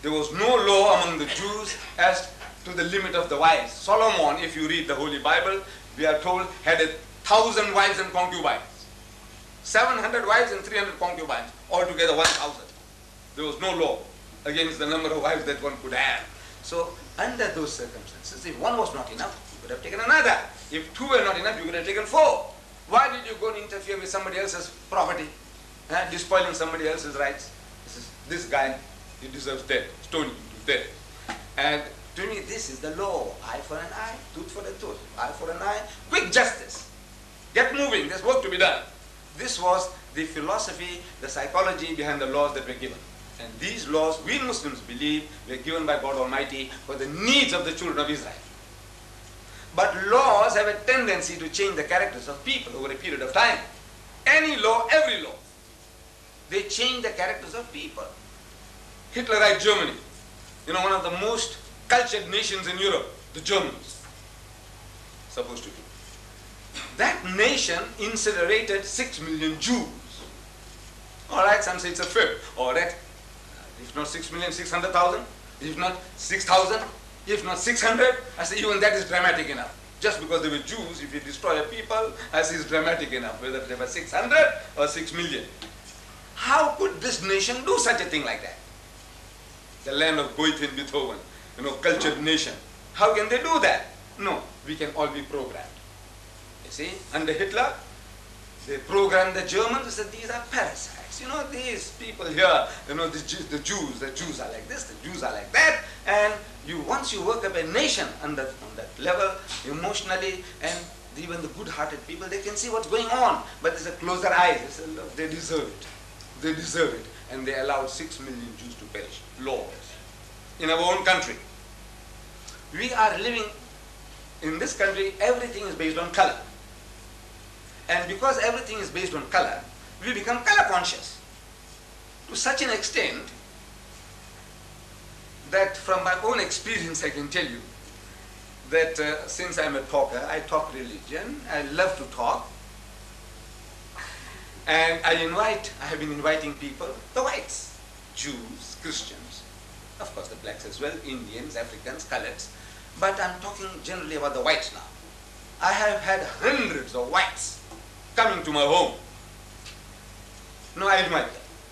There was no law among the Jews as to the limit of the wives. Solomon, if you read the Holy Bible, we are told, had 1,000 wives and concubines. 700 wives and 300 concubines, altogether 1,000. There was no law against the number of wives that one could have. So under those circumstances, if one was not enough, you could have taken another. If two were not enough, you could have taken four. Why did you go and interfere with somebody else's property, despoiling somebody else's rights? This guy, he deserves death, stoning to death. And to me, this is the law. Eye for an eye, tooth for a tooth, eye for an eye. Quick justice. Get moving. There's work to be done. This was the philosophy, the psychology behind the laws that were given. And these laws, we Muslims believe, were given by God Almighty for the needs of the children of Israel. But laws have a tendency to change the characters of people over a period of time. Any law, every law, they change the characters of people. Hitlerite Germany, you know, one of the most cultured nations in Europe, the Germans, supposed to be. That nation incinerated 6 million Jews. All right, some say it's a fifth. All right, if not 6,600,000, if not 6,000, if not 600, I say even that is dramatic enough. Just because they were Jews, if you destroy a people, I say it's dramatic enough, whether they were 600 or 6 million. How could this nation do such a thing like that? The land of Goethe and Beethoven, you know, cultured nation. How can they do that? No, we can all be programmed. See, under Hitler, they programmed the Germans and said, these are parasites. You know, these people here, you know, the Jews are like this, the Jews are like that. And once you work up a nation on that level, emotionally, and even the good-hearted people, they can see what's going on. But there's a closer eye. They say, look, they deserve it. They deserve it. And they allowed 6 million Jews to perish. Lord. In our own country. We are living, in this country, everything is based on color. And because everything is based on color, we become color conscious to such an extent that from my own experience I can tell you that since I'm a talker, I talk religion, I love to talk, and I have been inviting people, the whites, Jews, Christians, of course the blacks as well, Indians, Africans, coloreds, but I'm talking generally about the whites now. I have had hundreds of whites coming to my home. No, I admire them.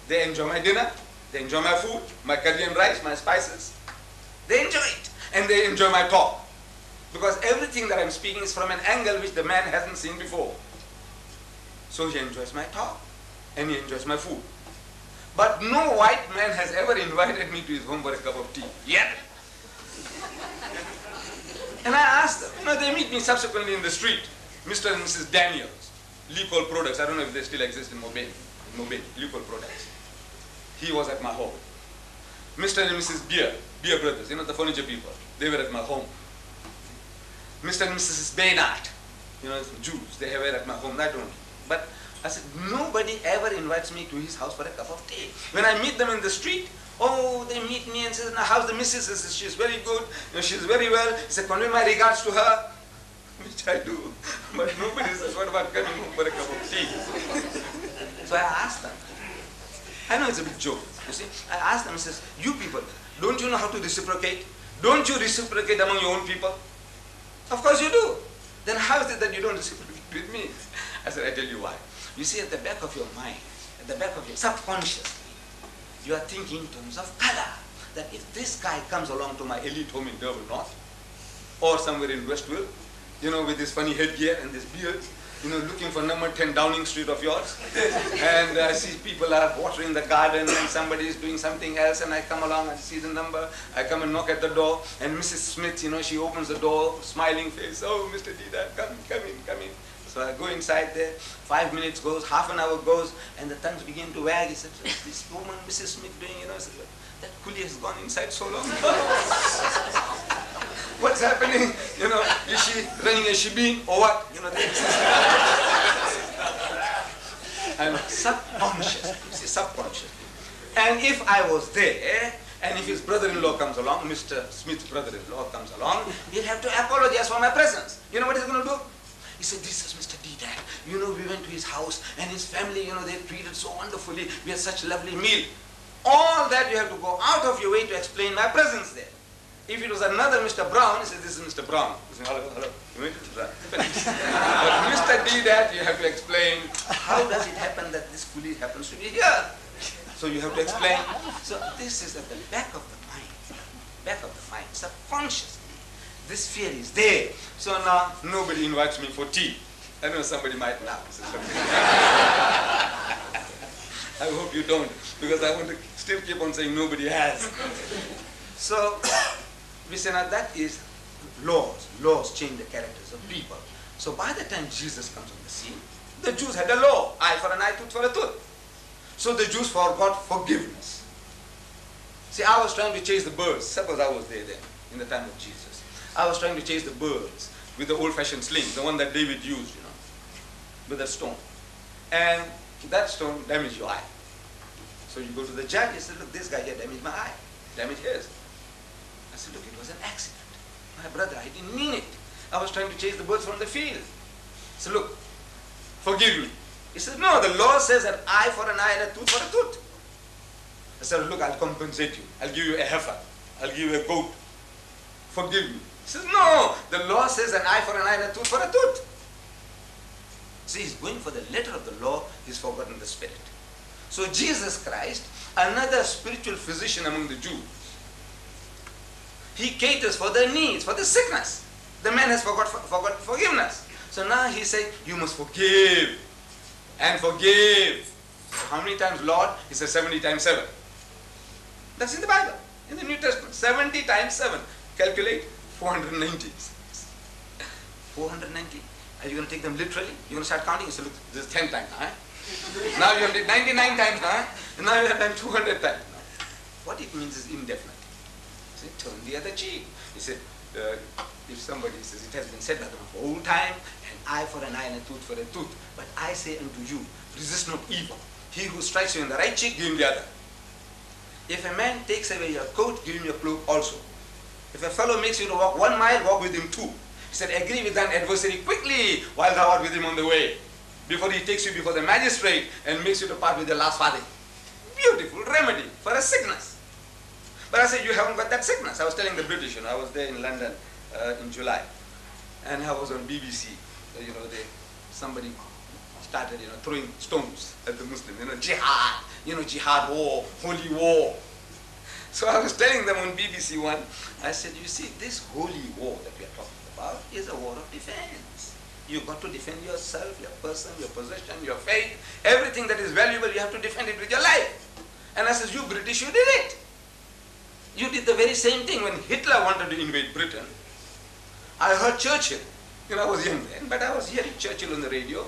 They enjoy my dinner, they enjoy my food, my curry and rice, my spices. They enjoy it, and they enjoy my talk. Because everything that I'm speaking is from an angle which the man hasn't seen before. So he enjoys my talk, and he enjoys my food. But no white man has ever invited me to his home for a cup of tea, yet. And I asked them, you know, they meet me subsequently in the street, Mr. and Mrs. Daniels, Leopold Products. I don't know if they still exist in Mobile, Leopold Products. He was at my home. Mr. and Mrs. Beer, Beer Brothers, you know, the furniture people, they were at my home. Mr. and Mrs. Baynard, you know, Jews, they were at my home, I don't know. But I said, nobody ever invites me to his house for a cup of tea. When I meet them in the street, oh, they meet me and says, now how's the missus? I says, she's very good, you know, she's very well. He said, convey my regards to her, which I do. But nobody says, what about coming home for a cup of tea? So I asked them. I know it's a big joke, you see. I asked them, I says, you people, don't you know how to reciprocate? Don't you reciprocate among your own people? Of course you do. Then how is it that you don't reciprocate with me? I said, I tell you why. You see, at the back of your mind, at the back of your subconscious, you are thinking in terms of color, that if this guy comes along to my elite home in Durban North, or somewhere in Westville, you know, with this funny headgear and this beard, you know, looking for number 10 Downing Street of yours, and I see people are watering the garden and somebody is doing something else, and I come along and see the number, I come and knock at the door, and Mrs. Smith, you know, she opens the door, smiling face, oh, Mr. Deedat, come in. So I go inside there, 5 minutes goes, half an hour goes, and the tongues begin to wag. He said, what is this woman, Mrs. Smith, doing? You know, I said, that coolie has gone inside so long. What's happening? You know, is she running a shebeen or what? You know, I'm subconscious, you see, subconscious. And if I was there, and if his brother-in-law comes along, Mr. Smith's brother-in-law comes along, he'll have to apologize for my presence. You know what he's going to do? He said, this is Mr. Deedat. You know, we went to his house and his family, you know, they treated so wonderfully. We had such a lovely meal. All that you have to go out of your way to explain my presence there. If it was another Mr. Brown, he said, this is Mr. Brown. He said, hello, hello. You mean Mr. Brown? But Mr. Deedat, you have to explain, how does it happen that this fully happens to be here? So you have to explain. So this is at the back of the mind. Back of the mind, subconsciously. This fear is there. So now nobody invites me for tea. I know somebody might now. I hope you don't, because I want to still keep on saying nobody has. So, Vishana, that is laws. Laws change the characters of people. So by the time Jesus comes on the scene, the Jews had a law, eye for an eye, tooth for a tooth. So the Jews forgot forgiveness. See, I was trying to chase the birds. Suppose I was there then, in the time of Jesus. I was trying to chase the birds with the old-fashioned sling, the one that David used, you know, with a stone. And that stone damaged your eye. So you go to the judge, you say, look, this guy here damaged my eye, damaged his. I said, look, it was an accident. My brother, I didn't mean it. I was trying to chase the birds from the field. So look, forgive me. He says, no, the law says an eye for an eye and a tooth for a tooth. I said, look, I'll compensate you. I'll give you a heifer. I'll give you a goat. Forgive me. He says, no, the law says an eye for an eye and a tooth for a tooth. See, he's going for the letter of the law, he's forgotten the spirit. So Jesus Christ, another spiritual physician among the Jews, he caters for their needs, for the sickness. The man has forgotten forgiveness. So now he says, you must forgive and forgive. How many times, Lord? He says 70 times 7. That's in the Bible, in the New Testament. 70 times 7. Calculate 490. 490. Are you going to take them literally? You're going to start counting? You say, look, this is 10 times now. Eh? Now you have did 99 times now. Eh? And now you have done 200 times now. What it means is indefinite. You say, turn the other cheek. You say, if somebody says, it has been said that for all time, an eye for an eye and a tooth for a tooth. But I say unto you, resist not evil. He who strikes you in the right cheek, give him the other. If a man takes away your coat, give him your cloak also. If a fellow makes you to walk 1 mile, walk with him 2. He said, agree with thine adversary quickly while thou art with him on the way, before he takes you before the magistrate and makes you to part with your last farthing. Beautiful remedy for a sickness. But I said, you haven't got that sickness. I was telling the British, you know, I was there in London in July, and I was on BBC. You know, somebody started, you know, throwing stones at the Muslims. You know, jihad war, holy war. So I was telling them on BBC one, I said, you see, this holy war that we are talking about is a war of defense. You've got to defend yourself, your person, your possession, your faith, everything that is valuable, you have to defend it with your life. And I said, you British, you did it. You did the very same thing when Hitler wanted to invade Britain. I heard Churchill, you know, I was young then, but I was hearing Churchill on the radio.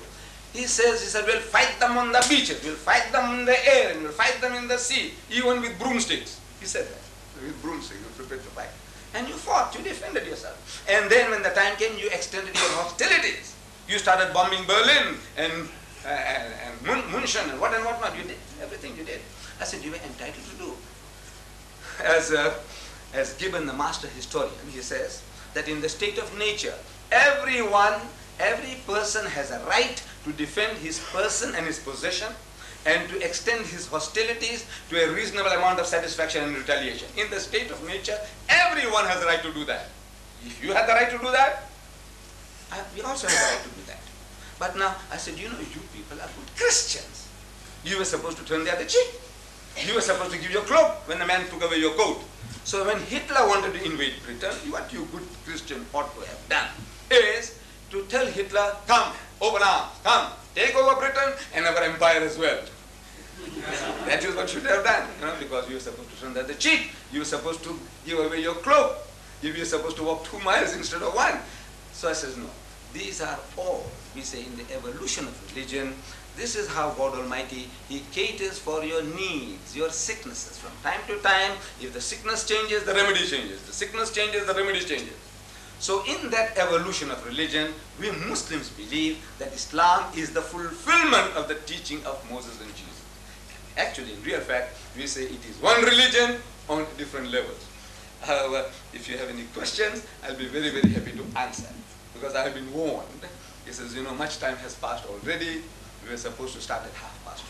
He said, we'll fight them on the beaches, we'll fight them in the air, and we'll fight them in the sea, even with broomsticks. He said that, with broomsticks, you prepared to fight. And you fought, you defended yourself. And then when the time came, you extended your hostilities. You started bombing Berlin and München and what not. You did everything you did. I said, you were entitled to do. As Gibbon, the master historian, he says that in the state of nature, every person has a right to defend his person and his possession and to extend his hostilities to a reasonable amount of satisfaction and retaliation. In the state of nature, everyone has the right to do that. If you had the right to do that, we also have the right to do that. But now, I said, you know, you people are good Christians. You were supposed to turn the other cheek. You were supposed to give your cloak when the man took away your coat. So when Hitler wanted to invade Britain, what you good Christian ought to have done is to tell Hitler, come, open arms, come, take over Britain and our empire as well. That is what you should have done, you know, because you were supposed to turn the other cheek. You were supposed to give away your cloak. You were supposed to walk 2 miles instead of 1. So I says, no, these are all, we say, in the evolution of religion. This is how God Almighty, He caters for your needs, your sicknesses. From time to time, if the sickness changes, the remedy changes. The sickness changes, the remedy changes. So in that evolution of religion, we Muslims believe that Islam is the fulfillment of the teaching of Moses and Jesus. Actually, in real fact, we say it is one religion on different levels. However, if you have any questions, I'll be very, very happy to answer. Because I have been warned. He says, you know, much time has passed already. We were supposed to start at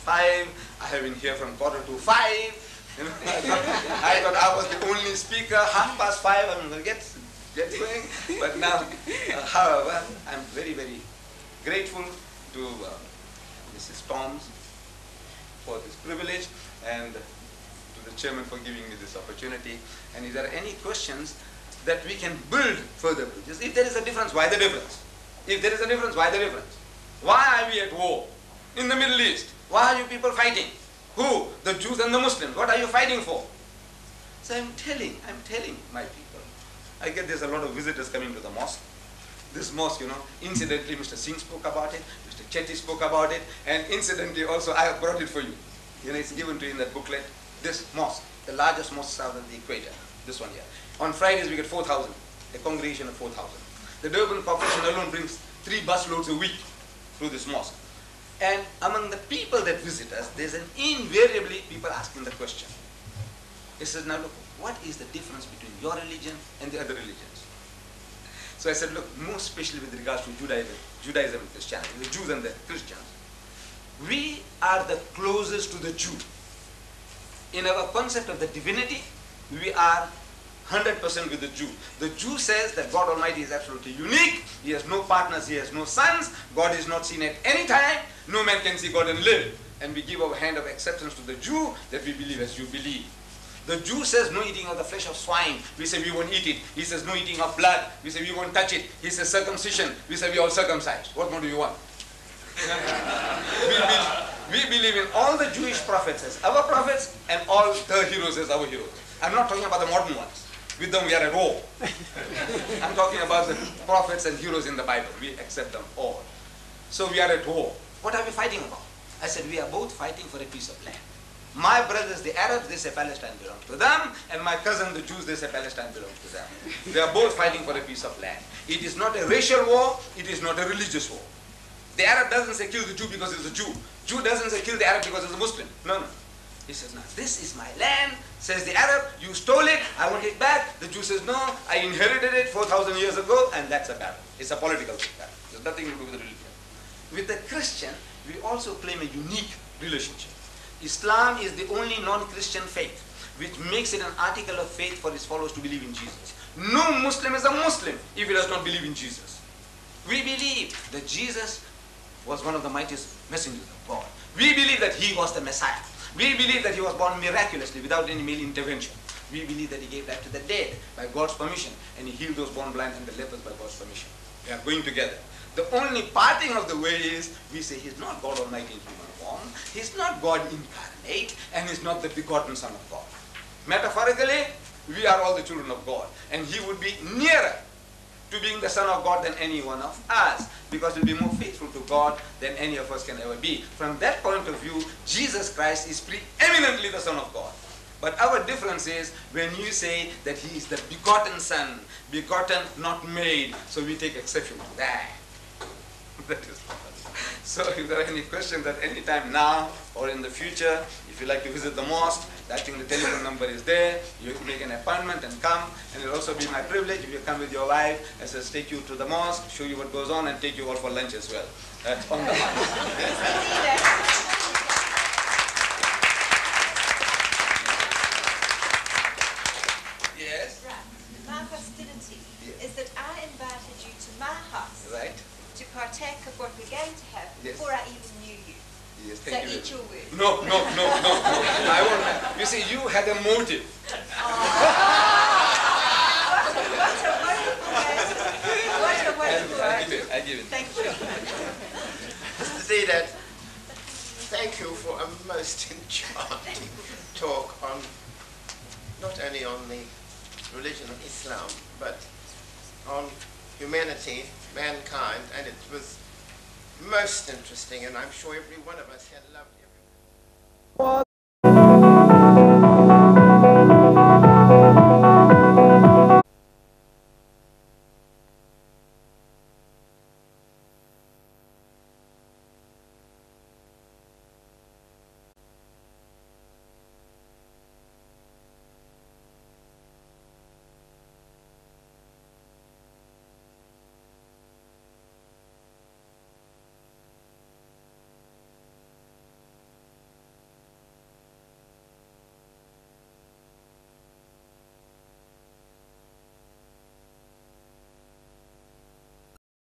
5:30. I have been here from 4:45. I thought I was the only speaker, 5:30, I don't get going. But now, however, I'm very, very grateful to Mrs. Toms for this privilege and to the chairman for giving me this opportunity. And if there are any questions that we can build further bridges, if there is a difference, why the difference? If there is a difference, why the difference? Why are we at war in the Middle East? Why are you people fighting? Who? The Jews and the Muslims. What are you fighting for? So I'm telling my people. I get there's a lot of visitors coming to the mosque. This mosque, you know, incidentally Mr. Singh spoke about it, Mr. Chetty spoke about it, and incidentally also I have brought it for you. You know, it's given to you in that booklet. This mosque, the largest mosque south of the equator, this one here. On Fridays we get 4,000, a congregation of 4,000. The Durban Corporation alone brings 3 busloads a week through this mosque. And among the people that visit us, there's an invariably people asking the question. He says, now look, what is the difference between your religion and the other religions? So I said, look, most especially with regards to Judaism and Christianity, the Jews and the Christians, we are the closest to the Jew. In our concept of the divinity, we are 100% with the Jew. The Jew says that God Almighty is absolutely unique. He has no partners, he has no sons. God is not seen at any time. No man can see God and live. And we give our hand of acceptance to the Jew that we believe as you believe. The Jew says no eating of the flesh of swine. We say we won't eat it. He says no eating of blood. We say we won't touch it. He says circumcision. We say we all circumcised. What more do you want? We believe in all the Jewish prophets as our prophets and all the heroes as our heroes. I'm not talking about the modern ones. With them we are at war. I'm talking about the prophets and heroes in the Bible. We accept them all. So we are at war. What are we fighting about? I said, we are both fighting for a piece of land. My brothers, the Arabs, they say Palestine belongs to them. And my cousin, the Jews, they say Palestine belongs to them. They are both fighting for a piece of land. It is not a racial war. It is not a religious war. The Arab doesn't say kill the Jew because he's a Jew. Jew doesn't say kill the Arab because he's a Muslim. No, no. He says, now this is my land, says the Arab, you stole it, I want it back. The Jew says, no, I inherited it 4,000 years ago, and that's a battle. It's a political battle. There's nothing to do with the religion. With the Christian, we also claim a unique relationship. Islam is the only non-Christian faith, which makes it an article of faith for its followers to believe in Jesus. No Muslim is a Muslim if he does not believe in Jesus. We believe that Jesus was one of the mightiest messengers of God. We believe that he was the Messiah. We believe that he was born miraculously without any male intervention. We believe that he gave life to the dead by God's permission and he healed those born blind and the lepers by God's permission. They are going together. The only parting of the way is we say he's not God Almighty in human form, he's not God incarnate, and he's not the begotten Son of God. Metaphorically, we are all the children of God and he would be nearer to being the Son of God than any one of us, because he'll be more faithful to God than any of us can ever be. From that point of view, Jesus Christ is preeminently the Son of God. But our difference is when you say that he is the begotten Son, begotten, not made, so we take exception to that. That is all. So if there are any questions at any time now or in the future, if you'd like to visit the mosque, I think the telephone number is there. You make an appointment and come. And it'll also be my privilege if you come with your wife. I says, take you to the mosque, show you what goes on, and take you all for lunch as well. That's on the mosque. Yes? Right. My hostility is that I invited you to my house to partake of what we're going to have before I even knew you. Yes, thank so you. Eat your word. No. I won't. You see, you had a motive. Oh. What a wonderful answer. What a wonderful answer. I give it. Thank you. Mr. Deedat, thank you for a most enchanting talk on, not only on the religion of Islam, but on humanity, mankind, and it was most interesting, and I'm sure every one of us had loved everything.